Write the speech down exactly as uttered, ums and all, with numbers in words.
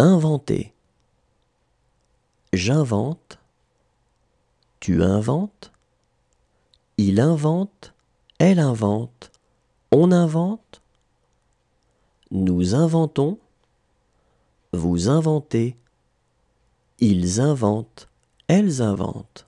Inventer. J'invente. Tu inventes. Il invente. Elle invente. On invente. Nous inventons. Vous inventez. Ils inventent. Elles inventent.